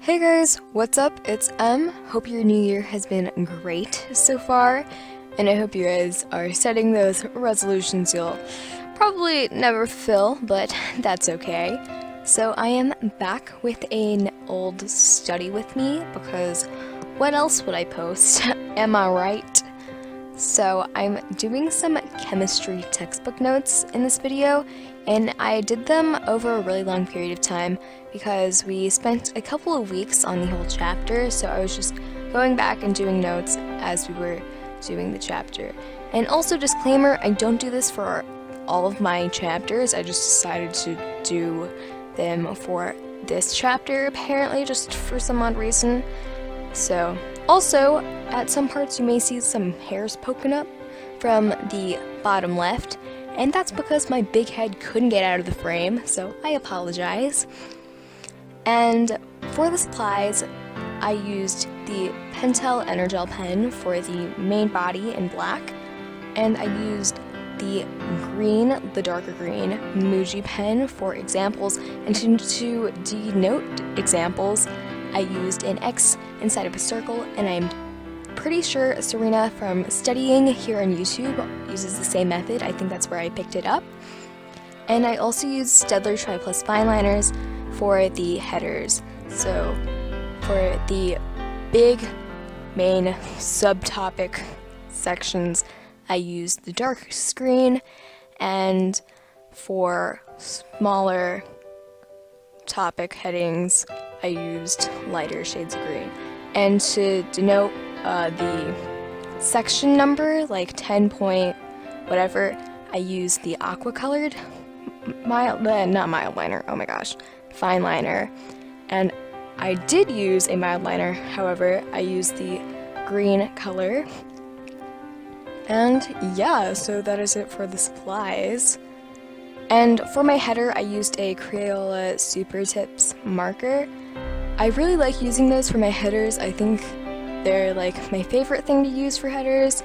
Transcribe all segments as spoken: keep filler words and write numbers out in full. Hey guys, what's up? It's Em. Hope your new year has been great so far, and I hope you guys are setting those resolutions you'll probably never fulfill, but that's okay. So I am back with an old study with me, because what else would I post? Am I right? So I'm doing some chemistry textbook notes in this video, and I did them over a really long period of time because we spent a couple of weeks on the whole chapter, so I was just going back and doing notes as we were doing the chapter. And also, disclaimer, I don't do this for all of my chapters, I just decided to do them for this chapter apparently, just for some odd reason. So also, at some parts you may see some hairs poking up from the bottom left, and that's because my big head couldn't get out of the frame, so I apologize. And for the supplies, I used the Pentel Energel pen for the main body in black, and I used the green, the darker green, Muji pen for examples, and to, to denote examples, I used an X inside of a circle, and I'm pretty sure Serena from studying here on YouTube uses the same method. I think that's where I picked it up. And I also used Steadler Triplus Fineliners for the headers. So for the big main subtopic sections, I used the dark green, and for smaller topic headings, I used lighter shades of green. And to denote uh, the section number, like ten point whatever, I used the aqua colored mild, uh, not mild liner, oh my gosh, fine liner. And I did use a mild liner, however, I used the green color. And yeah, so that is it for the supplies. And for my header, I used a Crayola Super Tips marker. I really like using those for my headers. I think they're like my favorite thing to use for headers.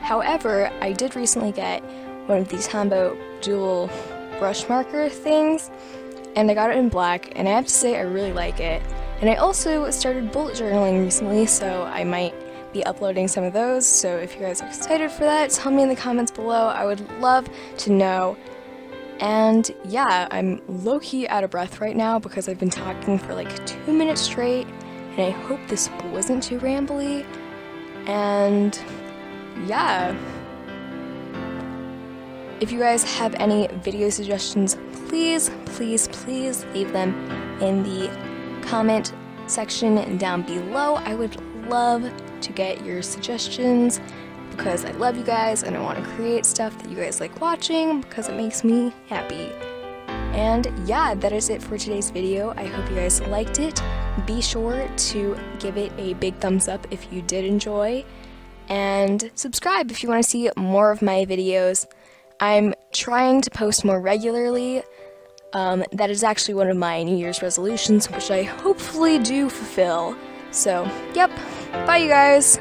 However, I did recently get one of these Tombow Dual Brush marker things, and I got it in black, and I have to say I really like it. And I also started bullet journaling recently, so I might be uploading some of those, so if you guys are excited for that, tell me in the comments below. I would love to know. And yeah, I'm low-key out of breath right now because I've been talking for like two minutes straight, and I hope this wasn't too rambly. And yeah, if you guys have any video suggestions, please, please, please leave them in the comment section down below. I would love to get your suggestions because I love you guys and I want to create stuff that you guys like watching because it makes me happy. And yeah, that is it for today's video. I hope you guys liked it. Be sure to give it a big thumbs up if you did enjoy, and subscribe if you want to see more of my videos. I'm trying to post more regularly. Um, that is actually one of my New Year's resolutions, which I hopefully do fulfill. So, yep. Bye, you guys!